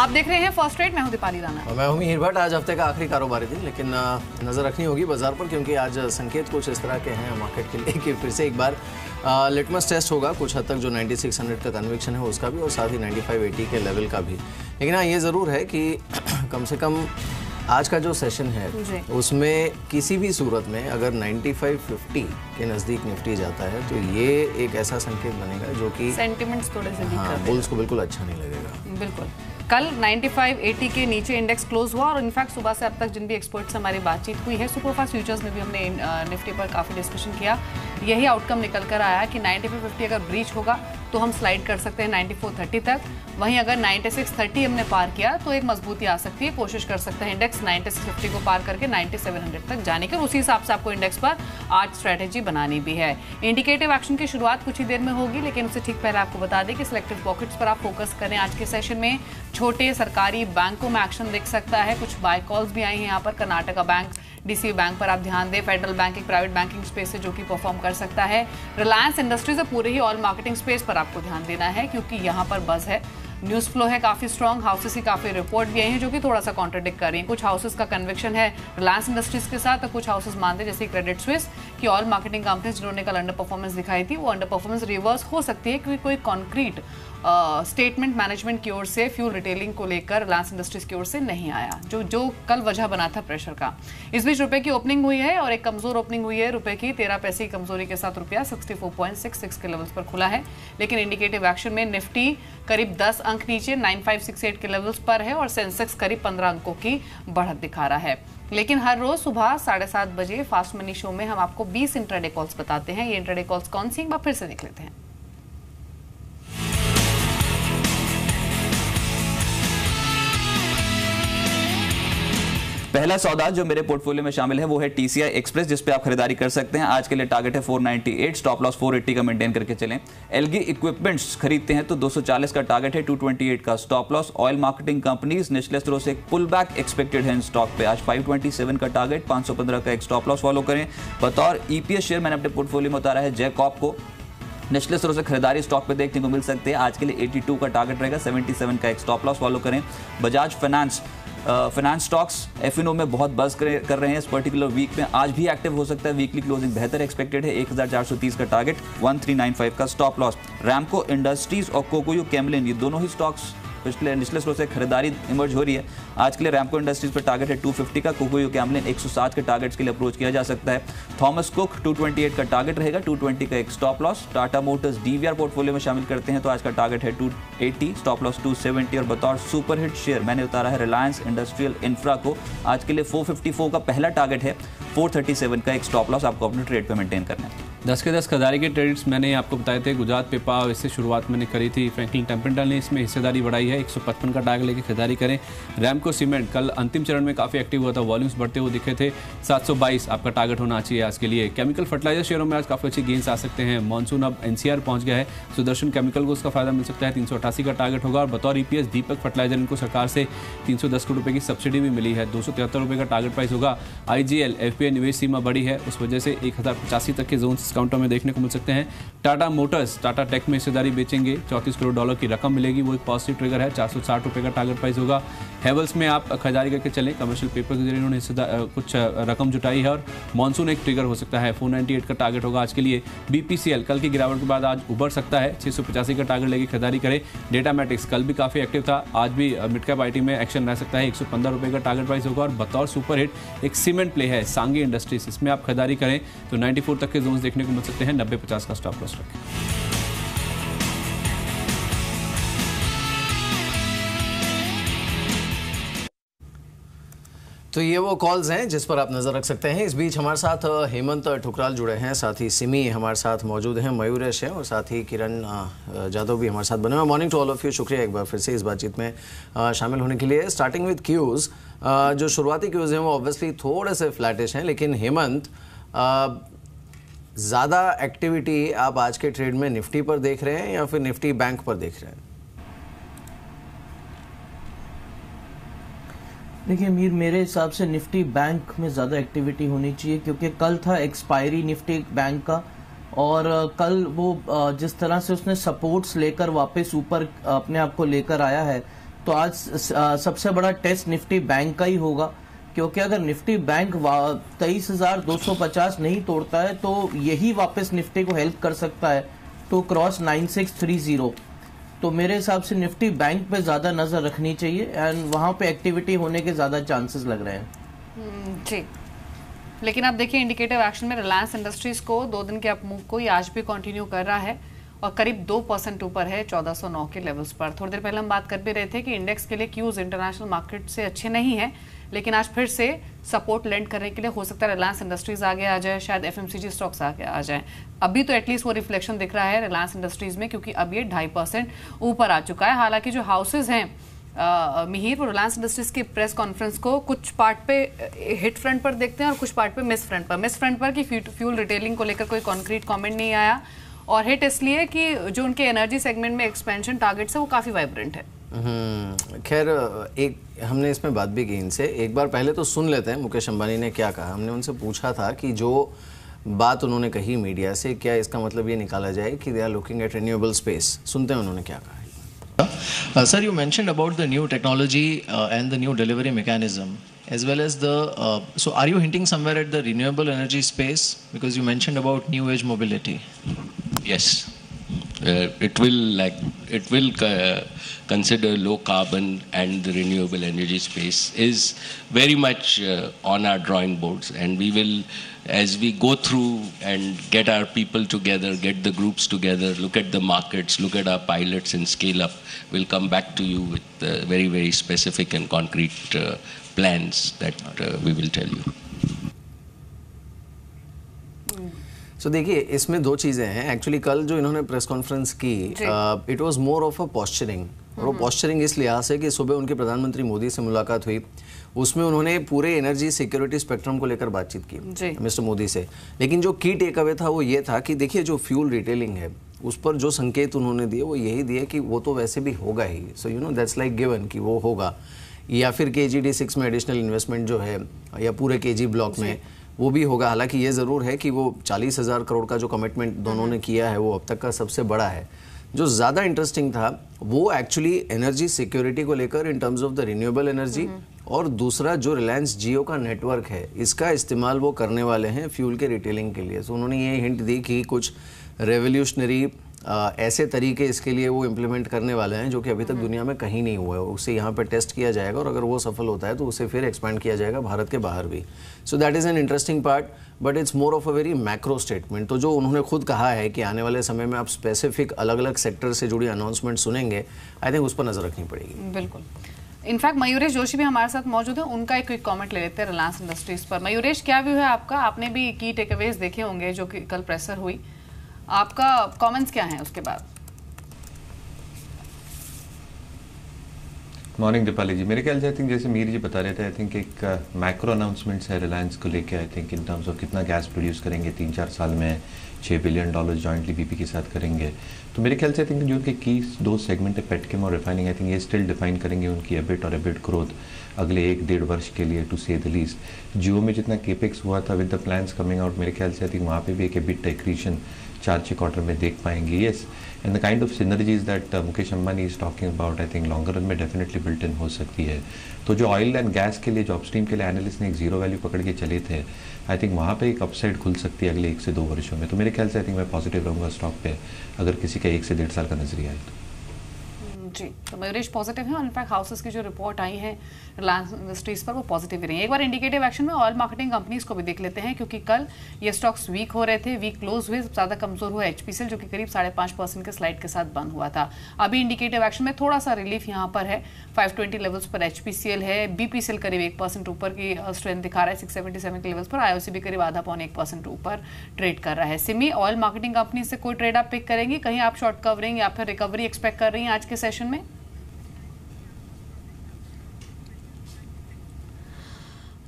आप देख रहे हैं फर्स्ट ट्रेड, मैं हूं दीपाली राणा और मैं हूं हीरभट। आज हफ्ते का आखिरी कारोबारी दिन, लेकिन नज़र रखनी होगी बाजार पर, क्योंकि आज संकेत कुछ इस तरह के हैं मार्केट के लिए कि फिर से एक बार लिटमस टेस्ट होगा कुछ हद तक जो 9600 का कन्विक्शन है उसका भी, और साथ ही 9580 के लेवल का भी। लेकिन हाँ, ये ज़रूर है कि कम से कम आज का जो सेशन है उसमें किसी भी सूरत में अगर 9550 के नज़दीक निफ्टी जाता है तो ये एक ऐसा संकेत बनेगा जो कि सेंटिमेंट्स थोड़े से हाँ बुल्स को बिल्कुल अच्छा नहीं लगेगा। बिल्कुल, कल 9580 के नीचे इंडेक्स क्लोज हुआ और इनफैक्ट सुबह से अब तक जिन भी एक्सपर्ट से हमारी बातचीत हुई है सुपरफास्ट फ्यूचर्स में भी हमने निफ्टी पर काफ़ी डिस्कशन किया, यही आउटकम निकल कर आया कि 9550 अगर ब्रीच होगा तो हम स्लाइड कर सकते हैं 9430 तक, वहीं अगर 9630 हमने पार किया तो एक मजबूती आ सकती है, कोशिश कर सकते हैं इंडेक्स 9650 को पार करके 9700 तक जाने के। उसी हिसाब से आपको इंडेक्स पर आज स्ट्रैटेजी बनानी भी है। इंडिकेटिव एक्शन की शुरुआत कुछ ही देर में होगी, लेकिन उससे ठीक पहले आपको बता दें कि सिलेक्टिव पॉकेट्स पर आप फोकस करें। आज के सेशन में छोटे सरकारी बैंकों में एक्शन दिख सकता है, कुछ बाय कॉल्स भी आई हैं यहाँ पर। कर्नाटका बैंक, डीसीबी बैंक पर आप ध्यान दें। फेडरल बैंक एक प्राइवेट बैंकिंग स्पेस है जो कि परफॉर्म कर सकता है। रिलायंस इंडस्ट्रीज और पूरे ही ऑयल मार्केटिंग स्पेस पर आपको ध्यान देना है, क्योंकि यहाँ पर बज़ है, न्यूज़ फ्लो है काफ़ी स्ट्रॉन्ग, हाउसेस की काफ़ी रिपोर्ट भी आई हैं जो कि थोड़ा सा कॉन्ट्रडिक्ट कर रही हैं। कुछ हाउसेस का कन्विक्शन है रिलायंस इंडस्ट्रीज़ के साथ और कुछ हाउसेस मानते हैं जैसे क्रेडिट स्विस कि ऑयल मार्केटिंग कंपनीज जिन्होंने कल अंडर परफॉर्मेंस दिखाई थी वो अंडर परफॉर्मेंस रिवर्स हो सकती है, क्योंकि कोई कॉन्क्रीट स्टेटमेंट मैनेजमेंट की ओर से फ्यूल रिटेलिंग को लेकर रिलायंस इंडस्ट्रीज़ की ओर से नहीं आया, जो कल वजह बना था प्रेशर का। इस बीच रुपये की ओपनिंग हुई है और एक कमज़ोर ओपनिंग हुई है रुपये की, 13 पैसे की कमजोरी के साथ रुपया 64.66 के लेवल्स पर खुला है। लेकिन इंडिकेटिव एक्शन में निफ्टी करीब 10 अंक नीचे 9568 के लेवल्स पर है और सेंसेक्स करीब 15 अंकों की बढ़त दिखा रहा है। लेकिन हर रोज सुबह 7:30 बजे फास्ट मनी शो में हम आपको 20 इंट्राडे कॉल्स बताते हैं। ये इंट्राडे कॉल्स कौन सी, एक बार फिर से देख लेते हैं। पहला सौदा जो मेरे पोर्टफोलियो में शामिल है वो है TCI एक्सप्रेस, जिस पे आप खरीदारी कर सकते हैं। आज के लिए टारगेट है 498, स्टॉप लॉस 480 का मेंटेन करके चलें। LG इक्विपमेंट्स खरीदते हैं तो 240 का टारगेट है, 228 का stop loss. Oil marketing companies निचले स्तरों से एक पुल बैक एक्सपेक्टेड है इन स्टॉक पे, आज 527 का टारगेट, 515 का एक स्टॉप लॉस फॉलो करें। बतौर EPS शेयर मैंने अपने पोर्टफोलियो में उतारा है जैकॉप को, निचले स्तरों से खरीदारी स्टॉक पे देखने को मिल सकती है। आज के लिए 82 का टारगेट रहेगा, 77 का एक स्टॉप लॉस फॉलो करें। बजाज फाइनेंस स्टॉक्स FNO में बहुत बज़ कर रहे हैं इस पर्टिकुलर वीक में, आज भी एक्टिव हो सकता है। वीकली क्लोजिंग बेहतर एक्सपेक्टेड है, 1430 का टारगेट, 1395 का स्टॉप लॉस। रैमको इंडस्ट्रीज़ और कोको कैमलिन, ये दोनों ही स्टॉक्स निचले स्टॉक से खरीदारी इमर्ज हो रही है। आज के लिए रैमको इंडस्ट्रीज़ पर टारगेट है 250 का, कोको कैमलिन 107 के टारगेट्स के लिए अप्रोच किया जा सकता है। थॉमस कुक 228 का टारगेट रहेगा, 220 का एक stop loss. Tata Motors DVR portfolio में शामिल करते हैं तो आज का टारगेट है 280, स्टॉप लॉस 270। और बतौर सुपरहिट शेयर मैंने उतारा है रिलायंस इंडस्ट्रियल इंफ्रा को, आज के लिए 454 का पहला टारगेट है, 437 का एक स्टॉप लॉस आपको अपने ट्रेड पर मेंटेन करना है। 10 के 10 खरीदारी के ट्रेड्स मैंने आपको बताए थे। गुजरात पेपा इससे शुरुआत मैंने करी थी, फ्रैंकलिन टेम्पर्ड ने इसमें हिस्सेदारी बढ़ाई है, 155 का टारगेट लेके खरीदारी करें। रैमको सीमेंट कल अंतिम चरण में काफ़ी एक्टिव हुआ था, वॉल्यूम्स बढ़ते हुए दिखे थे, 722 आपका टारगेट होना चाहिए आज के लिए। केमिकल फर्टिलाइजर शेयरों में आज काफ़ी अच्छी गेंस आ सकते हैं, मानसून अब NCR पहुँच गया है, सुदर्शन केमिकल को उसका फ़ायदा मिल सकता है, 388 का टारगेट होगा। और बतौर EPS दीपक फर्टिलाइजर इनको सरकार से 310 करोड़ रुपये की सब्सिडी भी मिली है, 273 रुपये का टारगेट प्राइस होगा। IGL FPN निवेश सीमा बढ़ी है, उस वजह से 1085 तक के जोन काउंटर में देखने को मिल सकते हैं। टाटा मोटर्स टाटा टेक में हिस्सेदारी बेचेंगे, $34 करोड़ की रकम मिलेगी, वो एक पॉजिटिव ट्रिगर है, 460 रुपये का टारगेट प्राइस होगा। हेवल्स में आप खरीदारी करके चलें, कमर्शियल पेपर के जरिए उन्होंने कुछ रकम जुटाई है और मानसून एक ट्रिगर हो सकता है, 498 का टारगेट होगा आज के लिए। BPCL कल की गिरावट के बाद आज उभर सकता है, 685 का टारगेट लेके खरीदारी करें। डेटामेटिक्स कल भी काफ़ी एक्टिव था, आज भी मिड कैप IT में एक्शन रह सकता है, 115 रुपये का टारगेट प्राइस होगा। और बतौर सुपरहिट एक सीमेंट प्ले है सांगी इंडस्ट्रीज, इसमें आप खरीदारी करें तो 94 तक के जोन देखने को मिल सकते हैं, 90-50 का स्टॉप लॉस रखें। तो ये वो कॉल्स हैं जिस पर आप नज़र रख सकते हैं। इस बीच हमारे साथ हेमंत ठुकराल जुड़े हैं, साथ ही सिमी हमारे साथ मौजूद हैं, मयूरेश हैं और साथ ही किरण जाधव भी हमारे साथ बने हुए। Morning to all of you, शुक्रिया एक बार फिर से इस बातचीत में शामिल होने के लिए। स्टार्टिंग विद क्यूज़, जो शुरुआती क्यूज़ हैं वो ऑब्वियसली थोड़े से फ्लैटिश हैं, लेकिन हेमंत ज़्यादा एक्टिविटी आप आज के ट्रेड में निफ्टी पर देख रहे हैं या फिर निफ्टी बैंक पर देख रहे हैं? देखिए मीर, मेरे हिसाब से निफ्टी बैंक में ज़्यादा एक्टिविटी होनी चाहिए, क्योंकि कल था एक्सपायरी निफ्टी बैंक का और कल वो जिस तरह से उसने सपोर्ट्स लेकर वापस ऊपर अपने आप को लेकर आया है तो आज सबसे बड़ा टेस्ट निफ्टी बैंक का ही होगा, क्योंकि अगर निफ्टी बैंक 23,250 नहीं तोड़ता है तो यही वापस निफ्टी को हेल्प कर सकता है तो क्रॉस 9630। तो मेरे हिसाब से निफ्टी बैंक पे ज़्यादा नज़र रखनी चाहिए एंड वहाँ पे एक्टिविटी होने के ज़्यादा चांसेस लग रहे हैं। जी, लेकिन आप देखिए इंडिकेटिव एक्शन में रिलायंस इंडस्ट्रीज को दो दिन के अप मूव को आज भी कंटिन्यू कर रहा है और करीब 2% ऊपर है 1409 के लेवल्स पर। थोड़ी देर पहले हम बात कर भी रहे थे कि इंडेक्स के लिए क्यूज इंटरनेशनल मार्केट से अच्छे नहीं है, लेकिन आज फिर से सपोर्ट लेंड करने के लिए हो सकता है रिलायंस इंडस्ट्रीज आगे आ जाए, शायद एफएमसीजी स्टॉक्स आगे आ जाए। अभी तो एटलीस्ट वो रिफ्लेक्शन दिख रहा है रिलायंस इंडस्ट्रीज में, क्योंकि अब ये 2.5% ऊपर आ चुका है। हालांकि जो हाउसेज हैं मिहिर, वो रिलायंस इंडस्ट्रीज की प्रेस कॉन्फ्रेंस को कुछ पार्ट पे हिट फ्रंट पर देखते हैं और कुछ पार्ट पे मिस फ्रंट पर। मिस फ्रंट पर कि फ्यूल रिटेलिंग को लेकर कोई कॉन्क्रीट कॉमेंट नहीं आया, और हिट इसलिए कि जो उनके एनर्जी सेगमेंट में एक्सपेंशन टारगेट्स है वो काफ़ी वाइब्रेंट है। खैर, एक हमने इसमें बात भी की इनसे, एक बार पहले तो सुन लेते हैं मुकेश अंबानी ने क्या कहा। हमने उनसे पूछा था कि जो बात उन्होंने कही मीडिया से, क्या इसका मतलब ये निकाला जाए कि they are looking at renewable space. सुनते हैं उन्होंने क्या कहा। Sir, you mentioned about the new technology and the new delivery mechanism, as well as the. So, are you hinting somewhere at the renewable energy space? Because you mentioned about new age mobility. Yes, it will consider low carbon, and the renewable energy space is very much on our drawing boards, and we will. As we go through and get our people together, get the groups together, look at the markets, look at our pilots and scale up, we'll come back to you with very, very specific and concrete plans that we will tell you. So, देखिए इसमें दो चीज़ें हैं actually. कल जो इन्होंने press conference की, it was more of a posturing, और वो पॉस्चरिंग इस लिहाज से कि सुबह उनके प्रधानमंत्री मोदी से मुलाकात हुई, उसमें उन्होंने पूरे एनर्जी सिक्योरिटी स्पेक्ट्रम को लेकर बातचीत की मिस्टर मोदी से। लेकिन जो की टेक अवे था वो ये था कि देखिए जो फ्यूल रिटेलिंग है उस पर जो संकेत उन्होंने दिए वो यही दिए कि वो तो वैसे भी होगा ही, so you know that's like given कि वो होगा, या फिर KG D6 में एडिशनल इन्वेस्टमेंट जो है, या पूरे KG ब्लॉक में वो भी होगा। हालांकि ये ज़रूर है कि वो 40,000 करोड़ का जो कमिटमेंट दोनों ने किया है वो अब तक का सबसे बड़ा है। जो ज़्यादा इंटरेस्टिंग था वो एक्चुअली एनर्जी सिक्योरिटी को लेकर in terms of the renewable energy, और दूसरा जो रिलायंस जियो का नेटवर्क है इसका इस्तेमाल वो करने वाले हैं फ्यूल के रिटेलिंग के लिए। सो उन्होंने ये हिंट दी कि कुछ रेवोल्यूशनरी ऐसे तरीके इसके लिए वो इम्प्लीमेंट करने वाले हैं जो कि अभी तक दुनिया में कहीं नहीं हुआ है। उसे यहाँ पे टेस्ट किया जाएगा, और अगर वो सफल होता है तो उसे फिर एक्सपैंड किया जाएगा भारत के बाहर भी। So that is an interesting part, but it's more of a very macro statement. तो जो उन्होंने खुद कहा है कि आने वाले समय में आप स्पेसिफिक अलग अलग सेक्टर से जुड़ी अनाउंसमेंट सुनेंगे, आई थिंक उस पर नज़र रखनी पड़ेगी। बिल्कुल, इनफैक्ट मयूरेश जोशी भी हमारे साथ मौजूद हैं, उनका एक क्विक कमेंट ले लेते हैं रिलायंस इंडस्ट्रीज़ पर। मयूरेश, क्या व्यू है आपका? आपने भी की टेकअवेज देखे होंगे जो कि कल प्रेसर हुई, आपका कमेंट्स क्या हैं उसके बाद? मॉर्निंग दीपाली जी, मेरे ख्याल से आई थिंक जैसे मीर जी बता रहे थे, आई थिंक एक मैक्रो अनाउंसमेंट्स है रिलायंस को लेके। I think in terms of कितना गैस प्रोड्यूस करेंगे 3-4 साल में, $6 बिलियन जॉइंटली बीपी के साथ करेंगे। तो मेरे ख्याल से आई थिंक जो उनके की 2 सेगमेंट है, पेटकेम और रिफाइनिंग, आई थिंक ये स्टिल डिफाइन करेंगे उनकी एबिट और एबिट ग्रोथ अगले 1-1.5 वर्ष के लिए, टू से द लीस्ट। जियो में जितना केपेक्स हुआ था with the plans coming out, मेरे ख्याल से आई थिंक वहाँ पर भी एक एबिट एक्रीशन 4-6 क्वार्टर में देख पाएंगे। Yes, and the kind of synergies that Mukesh Ambani is talking about, I think longer run में डेफिनेटली बिल्ट इन हो सकती है। तो जो ऑयल एंड गैस के लिए, जॉब स्ट्रीम के लिए एनालिस्ट ने एक जीरो वैल्यू पकड़ के चले थे, आई थिंक वहाँ पे एक अपसाइड खुल सकती है अगले 1 से 2 वर्षों में। तो मेरे ख्याल से आई थिंक मैं पॉजिटिव रहूँगा स्टॉक पे, अगर किसी का 1 से 1.5 साल का नजरिया है तो। जी, तो मयूरेश पॉजिटिव है, और इनफैक्ट हाउसेस की जो रिपोर्ट आई है रिलायंस इंडस्ट्रीज पर वो पॉजिटिव ही रही है। एक बार इंडिकेटिव एक्शन में ऑयल मार्केटिंग कंपनीज को भी देख लेते हैं, क्योंकि कल ये स्टॉक्स वीक हो रहे थे, वीक क्लोज हुए। सबसे ज़्यादा कमजोर हुआ HPCL, जो कि करीब 5.5% के स्लाइड के साथ बंद हुआ था। अभी इंडिकेटिव एक्शन में थोड़ा सा रिलीफ यहाँ पर है, 520 लेवल्स पर HPCL है। BPCL करीब 1% ऊपर की स्ट्रेंथ दिखा रहा है 677 के लेवल्स पर। IOC भी करीब 0.5-0.25% ऊपर ट्रेड कर रहा है। सिमी, ऑयल मार्केटिंग कंपनी से कोई ट्रेड आप पिक करेंगी? कहीं आप शॉर्ट कवरिंग या फिर रिकवरी एक्सपेक्ट कर रही हैं आज के सेशन में?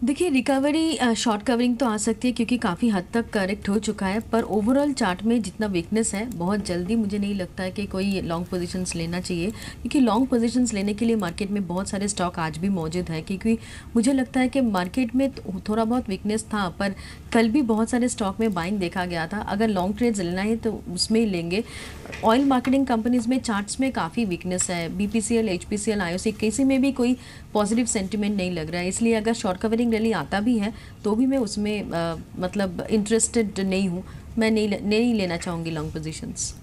देखिए रिकवरी शॉर्ट कवरिंग तो आ सकती है क्योंकि काफ़ी हद तक करेक्ट हो चुका है, पर ओवरऑल चार्ट में जितना वीकनेस है बहुत जल्दी मुझे नहीं लगता है कि कोई लॉन्ग पोजीशंस लेना चाहिए, क्योंकि लॉन्ग पोजीशंस लेने के लिए मार्केट में बहुत सारे स्टॉक आज भी मौजूद है। क्योंकि मुझे लगता है कि मार्केट में थोड़ा बहुत वीकनेस था, पर कल भी बहुत सारे स्टॉक में बाइंग देखा गया था। अगर लॉन्ग ट्रेड्स लेना है तो उसमें ही लेंगे। ऑयल मार्केटिंग कंपनीज़ में चार्ट्स में काफ़ी वीकनेस है, बीपीसीएल, एचपीसीएल, आईओसी किसी में भी कोई पॉजिटिव सेंटिमेंट नहीं लग रहा है, इसलिए अगर शॉर्ट कवरिंग रैली आता भी है तो भी मैं उसमें मतलब इंटरेस्टेड नहीं हूँ, मैं नहीं लेना चाहूँगी लॉन्ग पोजीशंस।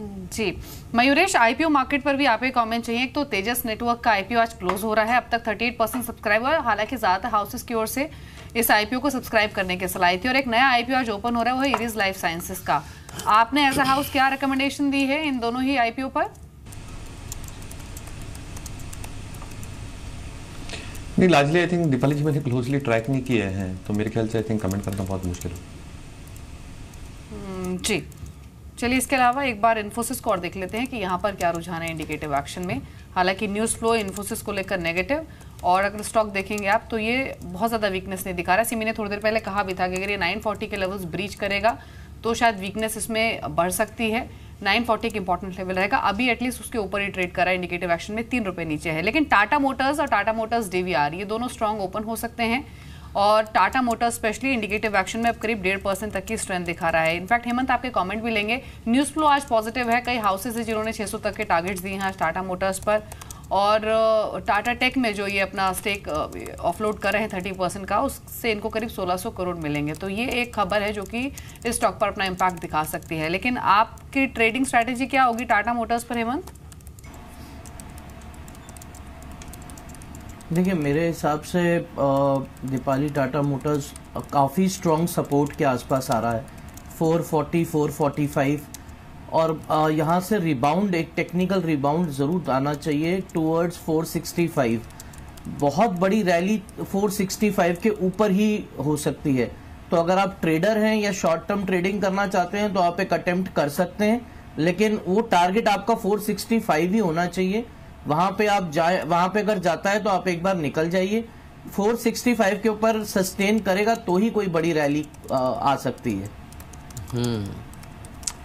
जी मयूरेश, आईपीओ मार्केट पर भी आप एक कमेंट चाहिए। एक तो तेजस नेटवर्क का आईपीओ आज क्लोज हो रहा है, अब तक 38% सब्सक्राइब हुआ है, हालांकि ज़्यादातर हाउसेस की ओर से इस आईपीओ को सब्सक्राइब करने की सलाह थी। और एक नया आईपीओ आज ओपन हो रहा है, वो है इरिस लाइफ साइंसेस का। आपने एज अ हाउस क्या रिकमेंडेशन दी है इन दोनों ही आईपीओ पर? नहीं, largely I think Deepali ji मैंने क्लोजली ट्रैक नहीं किए हैं, तो मेरे ख्याल से आई थिंक कमेंट करना बहुत मुश्किल हो। जी चलिए, इसके अलावा एक बार इन्फोसिस को और देख लेते हैं कि यहाँ पर क्या रुझान है इंडिकेटिव एक्शन में। हालांकि न्यूज़ फ्लो इन्फोसिस को लेकर नेगेटिव, और अगर स्टॉक देखेंगे आप तो ये बहुत ज़्यादा वीकनेस नहीं दिखा रहा है। सिमी ने थोड़ी देर पहले कहा भी था कि अगर ये 940 के लेवल्स ब्रीच करेगा तो शायद वीकनेस इसमें बढ़ सकती है। 940 का इंपॉर्टेंट लेवल रहेगा, अभी एटलीस्ट उसके ऊपर ही ट्रेड करा है, इंडिकेटिव एक्शन में ₹3 नीचे है। लेकिन टाटा मोटर्स और टाटा मोटर्स डीवीआर ये दोनों स्ट्रांग ओपन हो सकते हैं, और Tata Motors specially indicative action में अब करीब 1.5% तक की स्ट्रेंथ दिखा रहा है। इनफैक्ट हेमंत आपके कमेंट भी लेंगे। न्यूज़ फ्लो आज पॉजिटिव है, कई हाउसेज है जिन्होंने 600 तक के टारगेट्स दिए हैं आज टाटा मोटर्स पर, और टाटा टेक में जो ये अपना स्टेक ऑफलोड कर रहे हैं 30% का, उससे इनको करीब 1600 करोड़ मिलेंगे। तो ये एक खबर है जो कि इस स्टॉक पर अपना इम्पैक्ट दिखा सकती है। लेकिन आपकी ट्रेडिंग स्ट्रैटेजी क्या होगी टाटा मोटर्स पर हेमंत? देखिए मेरे हिसाब से दीपाली टाटा मोटर्स काफ़ी स्ट्रॉन्ग सपोर्ट के आसपास आ रहा है, 440, 445, और यहाँ से रिबाउंड, एक टेक्निकल रिबाउंड ज़रूर आना चाहिए टूवर्ड्स 465। बहुत बड़ी रैली 465 के ऊपर ही हो सकती है। तो अगर आप ट्रेडर हैं या शॉर्ट टर्म ट्रेडिंग करना चाहते हैं तो आप एक अटेम्प्ट कर सकते हैं, लेकिन वो टारगेट आपका 465 ही होना चाहिए। वहाँ पे आप जाए, वहाँ पे अगर जाता है तो आप एक बार निकल जाइए। 465 के ऊपर सस्टेन करेगा तो ही कोई बड़ी रैली आ सकती है।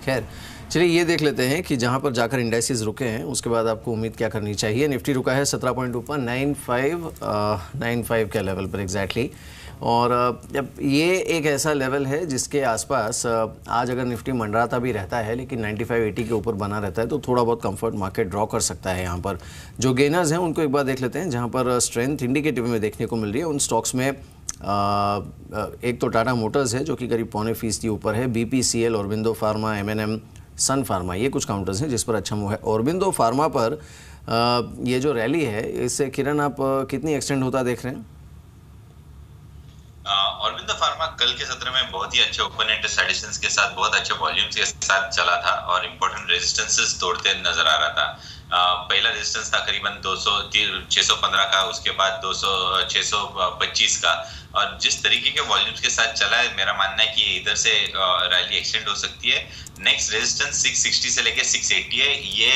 खैर चलिए ये देख लेते हैं कि जहाँ पर जाकर इंडेक्सेस रुके हैं उसके बाद आपको उम्मीद क्या करनी चाहिए। निफ्टी रुका है 17 पॉइंट ऊपर, 9595 के लेवल पर एग्जैक्टली, और अब ये एक ऐसा लेवल है जिसके आसपास आज अगर निफ्टी मंडराता भी रहता है लेकिन 9580 के ऊपर बना रहता है तो थोड़ा बहुत कंफर्ट मार्केट ड्रॉ कर सकता है। यहाँ पर जो गेनर्स हैं उनको एक बार देख लेते हैं। जहाँ पर स्ट्रेंथ इंडिकेटिव में देखने को मिल रही है उन स्टॉक्स में एक तो टाटा मोटर्स है जो कि करीब 0.25% ऊपर है, BPCL, Aurobindo Pharma, MNM, Sun pharma, ये कुछ काउंटर्स हैं जिस पर अच्छा मूव है। औरबिंदो फार्मा पर ये जो रैली है इससे किरण आप कितनी एक्सटेंड होता देख रहे हैं? औरबिंदो फार्मा कल के सत्र में बहुत ही अच्छे ओपन इंटरेस्ट एडिशंस के साथ बहुत अच्छे वॉल्यूम्स के साथ चला था और इंपॉर्टेंट रेजिस्टेंसेस तोड़ते नजर आ रहा था। पहला रेजिस्टेंस था करीबन 615 का, उसके बाद 625 का, और जिस तरीके के वॉल्यूम्स के साथ चला है मेरा मानना है कि इधर से रैली एक्सटेंड हो सकती है। नेक्स्ट रेजिस्टेंस 660 से लेके 680 है, ये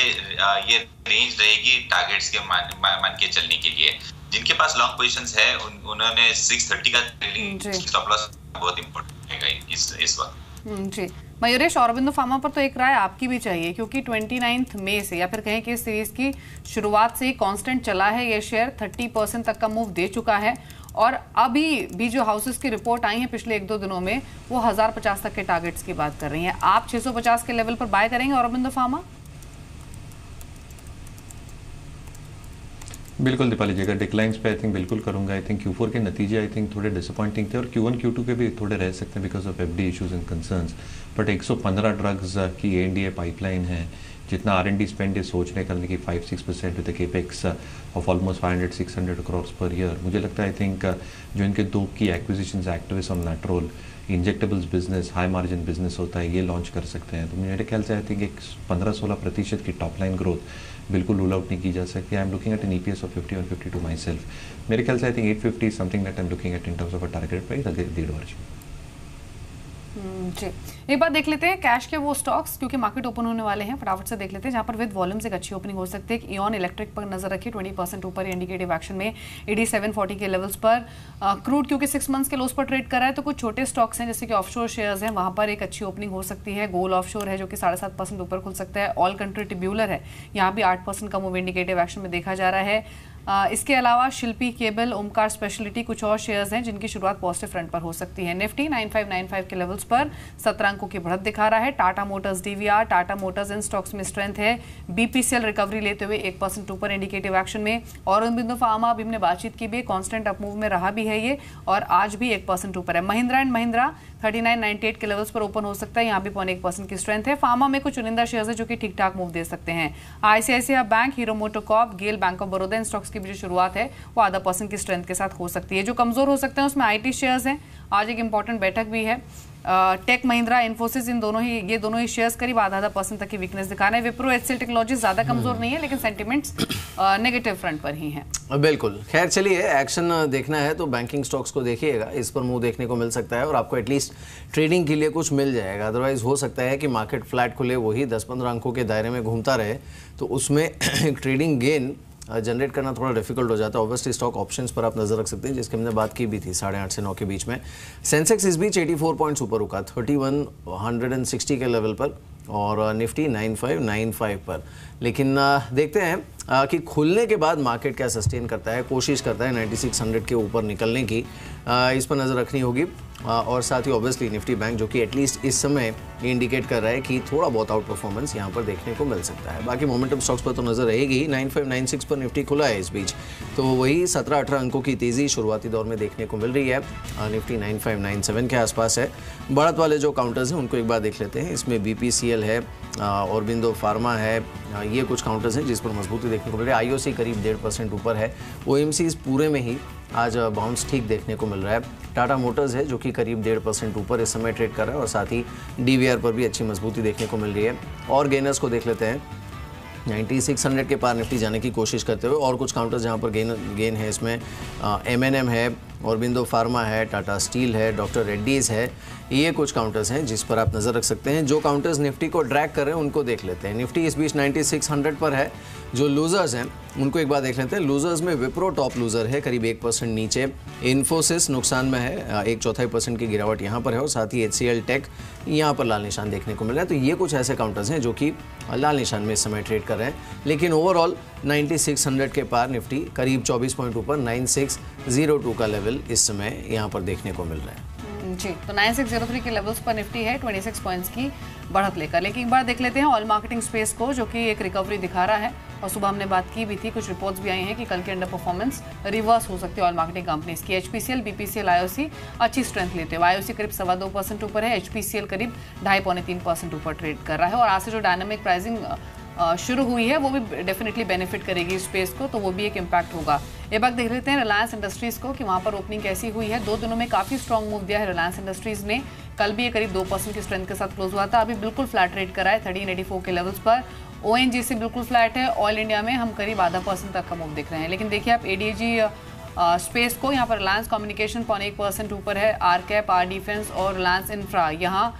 रेंज रहेगी टारगेट्स के मान के चलने के लिए। जिनके पास लॉन्ग पोजीशंस है उन्होंने 630 का ट्रेडिंग स्टॉप लॉस बहुत इंपॉर्टेंट रहेगा इस वक्त। जी मयूरेश, औरबिंदो फार्मा पर तो एक राय आपकी भी चाहिए क्योंकि 29 मई से या फिर कहें कि इस सीरीज की शुरुआत से ही कांस्टेंट चला है ये शेयर, 30% तक का मूव दे चुका है, और अभी भी जो हाउसेस की रिपोर्ट आई है पिछले 1-2 दिनों में वो 1050 तक के टारगेट्स की बात कर रही हैं। आप 650 के लेवल पर बाय करेंगे औरबिंदो फार्मा? बिल्कुल दीपाली जी, अगर डिक्लाइंस पे आई थिंक बिल्कुल करूंगा। आई थिंक Q4 के नतीजे आई थिंक थोड़े डिसअपॉइंटिंग थे और Q1 Q2 के भी थोड़े रह सकते हैं because of FD issues and concerns, but 115 drugs की एनडीए पाइपलाइन है, जितना R&D स्पेंड है सोच रहे करने की 5-6% with capex of almost 500-600 crores पर ईयर। मुझे लगता है आई थिंक जो इनके दो की एक्विजिशंस, एक्टिविस्ट और lateral injectables business, high margin business होता है, ये लॉन्च कर सकते हैं। तो मेरे ख्याल से आई थिंक 15-16% की टॉप लाइन ग्रोथ बिल्कुल रूल आउट नहीं की जा सकती। I am looking at an EPS of 51-52 माई सेल्फ। मेरे ख्याल से I think 850 something that I am looking at in terms of a target price, 1.5 वर्ष। जी, एक बार देख लेते हैं कैश के वो स्टॉक्स क्योंकि मार्केट ओपन होने वाले हैं, फटाफट से देख लेते हैं जहां पर विद वॉल्यूम्स एक अच्छी ओपनिंग हो सकती है। इयॉन इलेक्ट्रिक पर नजर रखिए 20% ऊपर इंडिकेटिव एक्शन में 8740 के लेवल्स पर। क्रूड क्योंकि 6 मंथ्स के लोस पर ट्रेड कर रहा है तो कुछ छोटे स्टॉक्स हैं जैसे कि ऑफशोर शेयर्स हैं, वहाँ पर एक अच्छी ओपनिंग हो सकती है। गोल ऑफशोर है जो कि 7.5% ऊपर खुल सकता है। ऑल कंट्री ट्रिब्यूलर है, यहाँ भी 8% का मूव इंडिकेटिव एक्शन में देखा जा रहा है। इसके अलावा शिल्पी केबल, ओमकार स्पेशलिटी कुछ और शेयर्स हैं जिनकी शुरुआत पॉजिटिव फ्रंट पर हो सकती है। निफ्टी 9595 के लेवल्स पर 17 अंकों की बढ़त दिखा रहा है। Tata Motors DVR, Tata Motors इन स्टॉक्स में स्ट्रेंथ है। बीपीसीएल रिकवरी लेते हुए 1% ऊपर इंडिकेटिव एक्शन में। औरोबिंदो फार्मा अभी हमने बातचीत की भी, कॉन्स्टेंट अपमूव में रहा भी है ये और आज भी 1% ऊपर है। महिंद्रा एंड महिंद्रा 3998 के लेवल्स पर ओपन हो सकता है, यहाँ भी 0.1% की स्ट्रेंथ है। फार्मा में कुछ चुनिंदा शेयर्स है जो कि ठीक ठाक मूव दे सकते हैं। ICICI bank, Hero MotoCorp, Gayle, bank of Baroda इन स्टॉक्स की जो शुरुआत है वो 0.5% की स्ट्रेंथ के साथ हो सकती है। जो कमजोर हो सकते हैं उसमें आईटी शेयर्स हैं, आज एक इंपॉर्टेंट बैठक भी है। टेक, महिंद्रा, इन्फोसिस इन दोनों ही ये शेयर्स करीब 0.5% तक की वीकनेस दिखा रहे हैं। विप्रो, एचसीएल टेक्नोलॉजी ज्यादा कमजोर नहीं है लेकिन सेंटिमेंट्स नेगेटिव फ्रंट पर ही हैं। बिल्कुल, खैर चलिए एक्शन देखना है तो बैंकिंग स्टॉक्स को देखिएगा, इस पर मुंह देखने को मिल सकता है और आपको एटलीस्ट ट्रेडिंग के लिए कुछ मिल जाएगा। अदरवाइज हो सकता है कि मार्केट फ्लैट खुले, वही 10-15 अंकों के दायरे में घूमता रहे तो उसमें ट्रेडिंग गेन जनरेट करना थोड़ा डिफिकल्ट हो जाता है। ऑब्वियसली स्टॉक ऑप्शंस पर आप नजर रख सकते हैं जिसकी हमने बात की भी थी 8:30 से 9 के बीच में। सेंसेक्स इस बीच 84 पॉइंट्स ऊपर रुका 3160 के लेवल पर और निफ्टी 9595 पर। लेकिन देखते हैं कि खुलने के बाद मार्केट क्या सस्टेन करता है, कोशिश करता है 9600 के ऊपर निकलने की, इस पर नज़र रखनी होगी। और साथ ही ऑब्वियसली निफ्टी बैंक जो कि एटलीस्ट इस समय इंडिकेट कर रहा है कि थोड़ा बहुत आउट परफॉर्मेंस यहाँ पर देखने को मिल सकता है। बाकी मोमेंटम स्टॉक्स पर तो नज़र रहेगी। 9596 पर निफ्टी खुला है इस बीच, तो वही 17-18 अंकों की तेज़ी शुरुआती दौर में देखने को मिल रही है। निफ्टी 9597 के आसपास है। बढ़त वाले जो काउंटर्स हैं उनको एक बार देख लेते हैं। इसमें बीपीसीएल है, औरोबिंदो फार्मा है, ये कुछ काउंटर्स हैं जिस पर मजबूती देखने को मिल रही है। आईओसी करीब 1.5% ऊपर है। ओएमसी पूरे में ही आज बाउंस ठीक देखने को मिल रहा है। टाटा मोटर्स है जो कि करीब 1.5% ऊपर इस समय ट्रेड कर रहा है और साथ ही डीवीआर पर भी अच्छी मजबूती देखने को मिल रही है। और गेनर्स को देख लेते हैं, 9600 के पार निफ्टी जाने की कोशिश करते हुए। और कुछ काउंटर्स जहां पर गेन है, इसमें एमएनएम है, औरोबिंदो फार्मा है, टाटा स्टील है, डॉक्टर रेड्डीज़ है, ये कुछ काउंटर्स हैं जिस पर आप नज़र रख सकते हैं। जो काउंटर्स निफ्टी को ड्रैग कर रहे हैं उनको देख लेते हैं। निफ्टी इस बीच 9600 पर है। जो लूज़र्स हैं उनको एक बार देख लेते हैं। लूज़र्स में विप्रो टॉप लूज़र है, करीब 1% नीचे। इन्फोसिस नुकसान में है, 1/4% की गिरावट यहाँ पर है और साथ ही एचसीएल टेक यहाँ पर लाल निशान देखने को मिल रहा है। तो ये कुछ ऐसे काउंटर्स हैं जो कि लाल निशान में इस समय ट्रेड कर रहे हैं। लेकिन ओवरऑल 9600 के पार निफ्टी करीब 24 पॉइंट ऊपर 9602 का लेवल इस समय यहाँ पर देखने को मिल रहा है। जी, तो 9603 के लेवल्स पर निफ्टी है 26 पॉइंट्स की बढ़त लेकर। लेकिन एक बार देख लेते हैं ऑयल मार्केटिंग स्पेस को जो कि एक रिकवरी दिखा रहा है और सुबह हमने बात की भी थी, कुछ रिपोर्ट्स भी आई हैं कि कल के अंडर परफॉर्मेंस रिवर्स हो सकती है ऑयल मार्केटिंग कंपनीज की। एचपीसीएल, बीपीसीएल, आईओसी अच्छी स्ट्रेंथ लेते हुए। आईओसी करीब 2.25% ऊपर है। एचपीसीएल करीब 2.5-3% ऊपर ट्रेड कर रहा है और आज से जो डायनामिक प्राइसिंग शुरू हुई है वो भी डेफिनेटली बेनिफिट करेगी इस स्पेस को, तो वो भी एक इम्पैक्ट होगा। ये बात देख लेते हैं रिलायंस इंडस्ट्रीज़ को कि वहाँ पर ओपनिंग कैसी हुई है। 2 दिनों में काफ़ी स्ट्रॉन्ग मूव दिया है रिलायंस इंडस्ट्रीज़ ने। कल भी ये करीब 2% की स्ट्रेंथ के साथ क्लोज हुआ था, अभी बिल्कुल फ्लैट रेट करा है 1384 के लेवल्स पर। ओएनजीसी बिल्कुल फ्लैट है। ऑल इंडिया में हम करीब 0.5% तक का मूव देख रहे हैं। लेकिन देखिए आप एडीजी स्पेस को, यहाँ पर रिलायंस कम्युनिकेशन 0.1% ऊपर है। आर कैप, आर डिफेंस और रिलायंस इंफ्रा यहाँ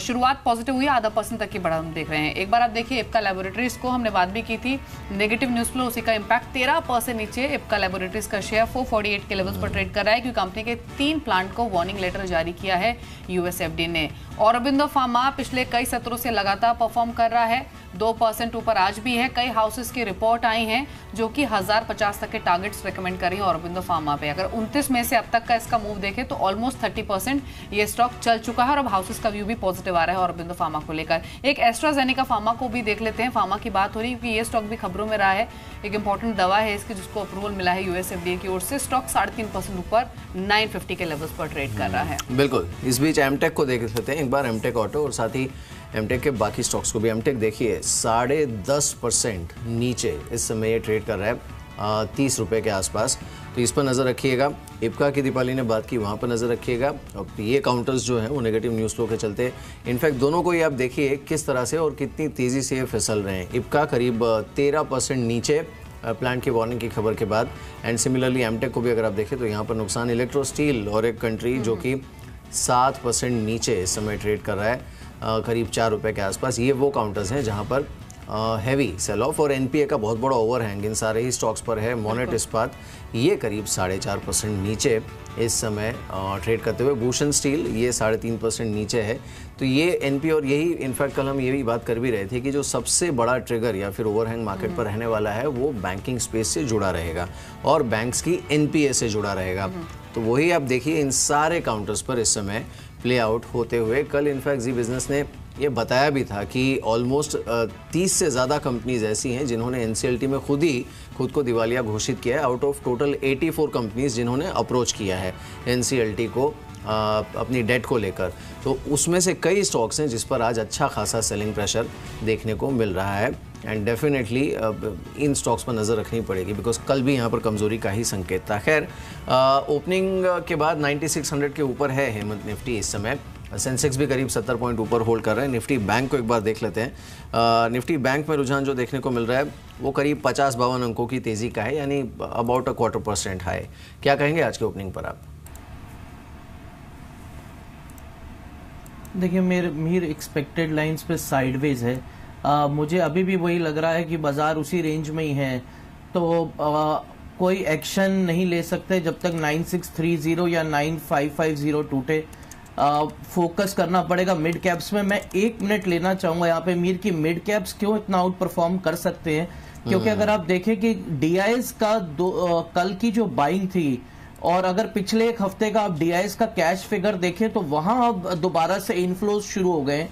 शुरुआत पॉजिटिव हुई, 0.5% तक की बढ़त हम देख रहे हैं। एक बार आप देखिए एपका लैबोरेटरीज को, हमने बात भी की थी नेगेटिव न्यूज फ्लो, उसी का इम्पैक्ट 13% नीचे एपका लैबोरेटरीज का शेयर 448 के लेवल्स पर ट्रेड कर रहा है क्योंकि कंपनी के 3 प्लांट को वार्निंग लेटर जारी किया है यूएसएफडी ने। औरोबिंदो फार्मा पिछले कई सत्रों से लगातार परफॉर्म कर रहा है, 2% ऊपर आज भी है। कई हाउसेस की रिपोर्ट आई हैं जो कि 1050 तक के टारगेट्स रेकमेंड कर रही है औरोबिंदो फार्मा पे। अगर 29 में से अब तक का इसका मूव देखें तो ऑलमोस्ट 30% ये स्टॉक चल चुका है और अब हाउसेस का व्यू भी पॉजिटिव आ रहा है औरोबिंदो फार्मा को लेकर। एक एस्ट्राजेनेका फार्मा को भी देख लेते हैं, फार्मा की बात हो रही है क्योंकि ये स्टॉक भी खबरों में रहा है। एक इंपॉर्टेंट दवा है इसकी जिसको अप्रूवल मिला है यूएसएफडीए की ओर से। स्टॉक 3.5% ऊपर 950 के लेवल्स पर ट्रेड कर रहा है। बिल्कुल, इस बीच एमटेक को देख लेते हैं एक बार, एमटेक ऑटो और साथ ही एमटेक के बाकी स्टॉक्स को भी। एमटेक देखिए 10.5% नीचे इस समय ये ट्रेड कर रहा है, 30 रुपये के आसपास, तो इस पर नज़र रखिएगा। इपका की दीपाली ने बात की, वहाँ पर नज़र रखिएगा। अब ये काउंटर्स जो हैं वो नेगेटिव न्यूज़ फ्लो के चलते, इनफैक्ट दोनों को ही आप देखिए किस तरह से और कितनी तेज़ी से ये फिसल रहे हैं। इपका करीब 13% नीचे प्लांट की वार्निंग की खबर के बाद, एंड सिमिलरली एमटेक को भी अगर आप देखें तो यहाँ पर नुकसान इलेक्ट्रो स्टील और एक कंट्री जो कि 7% नीचे इस समय ट्रेड कर रहा है, करीब ₹4 के आसपास। ये वो काउंटर्स हैं जहां पर हैवी सेल ऑफ और एनपीए का बहुत बड़ा ओवरहैंग इन सारे ही स्टॉक्स पर है। मोनेट इस्पात ये करीब 4.5% नीचे इस समय ट्रेड करते हुए, भूषण स्टील ये 3.5% नीचे है। तो ये एनपी और यही इनफैक्ट कल हम ये भी बात कर भी रहे थे कि जो सबसे बड़ा ट्रिगर या फिर ओवरहैंग मार्केट पर रहने वाला है वो बैंकिंग स्पेस से जुड़ा रहेगा और बैंक्स की एनपीए से जुड़ा रहेगा। तो वही आप देखिए इन सारे काउंटर्स पर इस समय प्ले आउट होते हुए। कल इनफैक्ट जी बिजनेस ने ये बताया भी था कि ऑलमोस्ट 30 से ज़्यादा कंपनीज ऐसी हैं जिन्होंने एनसीएलटी में खुद को दिवालिया घोषित किया है, आउट ऑफ टोटल 84 कंपनीज जिन्होंने अप्रोच किया है एनसीएलटी को अपनी डेट को लेकर। तो उसमें से कई स्टॉक्स हैं जिस पर आज अच्छा खासा सेलिंग प्रेशर देखने को मिल रहा है एंड डेफिनेटली इन स्टॉक्स पर नज़र रखनी पड़ेगी बिकॉज कल भी यहाँ पर कमज़ोरी का ही संकेत था। खैर, ओपनिंग के बाद 9600 के ऊपर है हेमंत निफ्टी इस समय। सेंसेक्स भी करीब 70 पॉइंट ऊपर होल्ड कर रहे हैं। निफ्टी बैंक को एक बार देख लेते हैं। निफ्टी बैंक में रुझान जो देखने को मिल रहा है वो करीब 50-52 अंकों की तेज़ी का है, यानी अबाउट 0.25% हाई। क्या कहेंगे आज के ओपनिंग पर आप? देखिए, मेरे एक्सपेक्टेड लाइंस पे साइडवेज है। मुझे अभी भी वही लग रहा है कि बाजार उसी रेंज में ही है, तो कोई एक्शन नहीं ले सकते जब तक 9630 या 9550 टूटे। फोकस करना पड़ेगा मिड कैप्स में। मैं एक मिनट लेना चाहूंगा यहाँ पे मीर की मिड कैप्स क्यों इतना आउट परफॉर्म कर सकते हैं, क्योंकि अगर आप देखें कि डीआईएस का कल की जो बाइंग थी और अगर पिछले एक हफ्ते का आप डीआईएस का कैश फिगर देखें तो वहां अब दोबारा से इनफ्लोज शुरू हो गए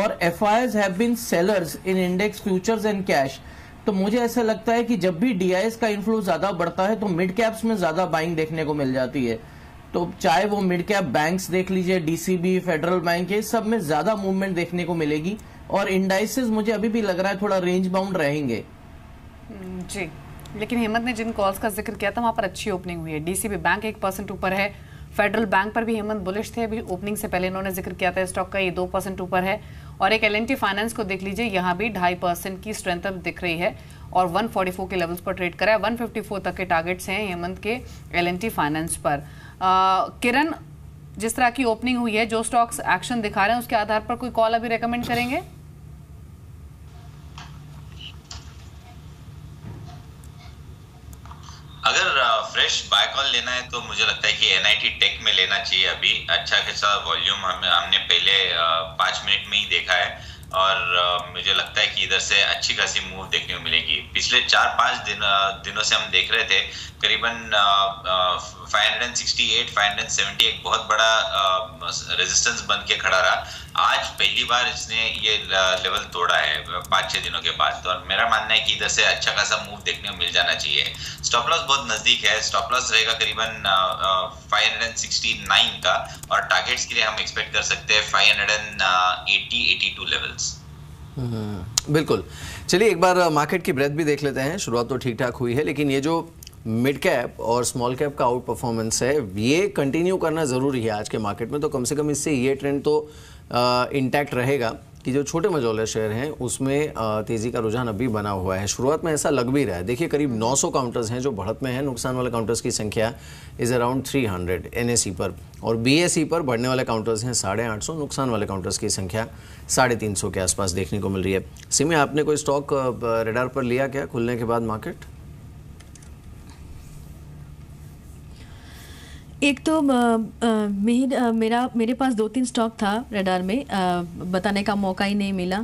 और FIIs have been sellers in index futures and cash. तो मुझे ऐसा लगता है कि जब भी डीआईएस का इनफ्लो ज्यादा बढ़ता है तो मिड कैप्स में ज्यादा बाइंग देखने को मिल जाती है। तो चाहे वो मिड कैप बैंक्स देख लीजिए, डीसीबी, फेडरल बैंक, ये सब में ज्यादा मूवमेंट देखने को मिलेगी और इंडाइसेस मुझे अभी भी लग रहा है थोड़ा रेंज बाउंड रहेंगे जी। लेकिन हेमंत ने जिन कॉल्स का जिक्र किया था वहां पर अच्छी ओपनिंग हुई है। डीसीबी बैंक 1% ऊपर है। फेडरल बैंक पर भी हेमंत बुलिश थे, अभी ओपनिंग से पहले इन्होंने जिक्र किया था स्टॉक का, ये 2% ऊपर है। और एक एलएनटी फाइनेंस को देख लीजिए, यहाँ भी 2.5% की स्ट्रेंथ अब दिख रही है और 144 के लेवल्स पर ट्रेड करा है। 154 तक के टारगेट्स हैं हेमंत के एलएनटी फाइनेंस पर। किरण, जिस तरह की ओपनिंग हुई है, जो स्टॉक्स एक्शन दिखा रहे हैं उसके आधार पर कोई कॉल अभी रेकमेंड करेंगे? अगर फ्रेश बाय कॉल लेना है तो मुझे लगता है कि एनआईटी टेक में लेना चाहिए। अभी अच्छा खासा वॉल्यूम हमने पहले 5 मिनट में ही देखा है और मुझे लगता है कि इधर से अच्छी खासी मूव देखने को मिलेगी। पिछले 4-5 दिनों से हम देख रहे थे करीबन 568, 578 बहुत बड़ा रेजिस्टेंस बन के खड़ा रहा। आज पहली बार इसने ये लेवल तोड़ा है 5-6 दिनों के बाद, तो मेरा मानना है कि इधर से अच्छा खासा मूव देखने को मिल जाना चाहिए। स्टॉप लॉस बहुत नजदीक है, स्टॉप लॉस रहेगा करीबन 569 का और टारगेट्स के लिए हम एक्सपेक्ट कर सकते हैं 580-82 लेवल्स। बिल्कुल, चलिए एक बार मार्केट की ब्रेथ भी देख लेते हैं। शुरुआत तो ठीक ठाक हुई है, लेकिन ये जो मिड कैप और स्मॉल कैप का आउट परफॉर्मेंस है ये कंटिन्यू करना ज़रूरी है आज के मार्केट में। तो कम से कम इससे ये ट्रेंड तो इंटैक्ट रहेगा कि जो छोटे मझोले शेयर हैं उसमें तेज़ी का रुझान अभी बना हुआ है। शुरुआत में ऐसा लग भी रहा है। देखिए, करीब 900 काउंटर्स हैं जो बढ़त में हैं। नुकसान वाले काउंटर्स की संख्या इज़ अराउंड 300 NSE पर, और BSE पर बढ़ने वाले काउंटर्स हैं 850, नुकसान वाले काउंटर्स की संख्या 350 के आसपास देखने को मिल रही है। सिमी, आपने कोई स्टॉक रेडार पर लिया क्या खुलने के बाद मार्केट? एक तो मेरे पास 2-3 स्टॉक था रेडार में, बताने का मौका ही नहीं मिला।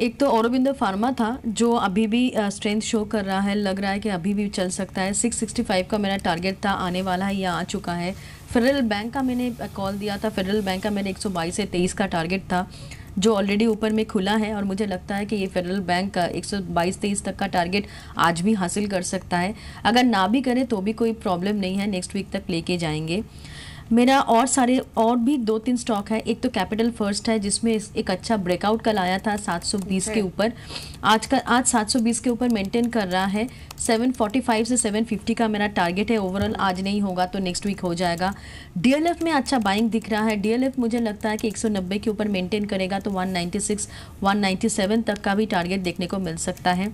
एक तो औरोबिंदो फार्मा था जो अभी भी स्ट्रेंथ शो कर रहा है, लग रहा है कि अभी भी चल सकता है। 665 का मेरा टारगेट था, आने वाला है या आ चुका है। फेडरल बैंक का मैंने कॉल दिया था, फेडरल बैंक का मैंने 122 से 123 का टारगेट था जो ऑलरेडी ऊपर में खुला है और मुझे लगता है कि ये फेडरल बैंक का 122-23 तक का टारगेट आज भी हासिल कर सकता है। अगर ना भी करे तो भी कोई प्रॉब्लम नहीं है, नेक्स्ट वीक तक लेके जाएंगे। मेरा और भी 2-3 स्टॉक है। एक तो कैपिटल फर्स्ट है जिसमें एक अच्छा ब्रेकआउट कल आया था 720 के ऊपर, आज 720 के ऊपर मेंटेन कर रहा है। 745 से 750 का मेरा टारगेट है ओवरऑल, आज नहीं होगा तो नेक्स्ट वीक हो जाएगा। डीएलएफ में अच्छा बाइंग दिख रहा है, डीएलएफ मुझे लगता है कि 190 के ऊपर मेंटेन करेगा तो 196-197 तक का भी टारगेट देखने को मिल सकता है।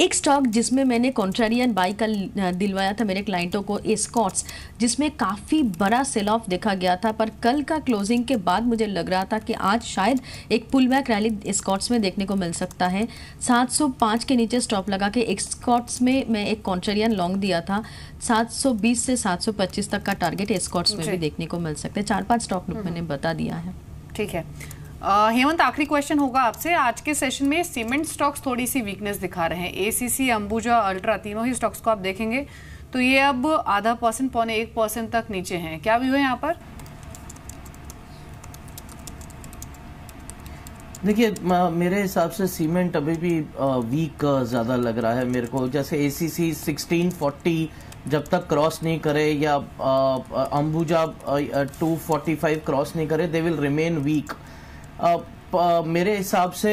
एक स्टॉक जिसमें मैंने कॉन्ट्रारियन बाई कल दिलवाया था मेरे क्लाइंटों को, एस्कॉट्स, जिसमें काफ़ी बड़ा सेल ऑफ देखा गया था, पर कल का क्लोजिंग के बाद मुझे लग रहा था कि आज शायद एक पुल बैक रैली एस्कॉट्स में देखने को मिल सकता है। 705 के नीचे स्टॉप लगा के एस्कॉट्स में मैं एक कॉन्ट्रारियन लॉन्ग दिया था। 720 से 725 तक का टारगेट एस्कॉट्स में भी देखने को मिल सकते हैं। 4-5 स्टॉक मैंने बता दिया है। ठीक है हेमंत, आखिरी क्वेश्चन होगा आपसे। आज के सेशन में सीमेंट स्टॉक्स थोड़ी सी वीकनेस दिखा रहे हैं। एसीसी, अंबुजा, अल्ट्रा, तीनों ही स्टॉक्स को आप देखेंगे तो ये अब 0.5% 0.25% तक नीचे हैं। क्या व्यू है यहाँ पर? देखिए मेरे हिसाब से सीमेंट अभी भी वीक ज़्यादा लग रहा है मेरे को। जैसे एसीसी 1640 जब तक क्रॉस नहीं करे या अंबुजा 245 क्रॉस नहीं करे, दे विल रिमेन वीक। मेरे हिसाब से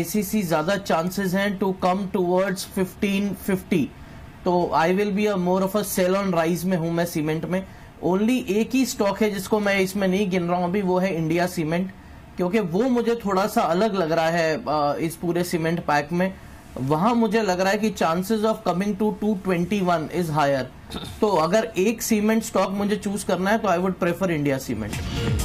एसीसी ज़्यादा चांसेस हैं टू कम टूवर्ड्स 1550, तो I will be a more of a sell on rise में हूँ मैं सीमेंट में। ओनली एक ही स्टॉक है जिसको मैं इसमें नहीं गिन रहा हूँ अभी, वो है इंडिया सीमेंट, क्योंकि वो मुझे थोड़ा सा अलग लग रहा है इस पूरे सीमेंट पैक में। वहाँ मुझे लग रहा है कि chances of coming to 221 is higher. तो अगर एक सीमेंट स्टॉक मुझे चूज करना है तो I would prefer India cement.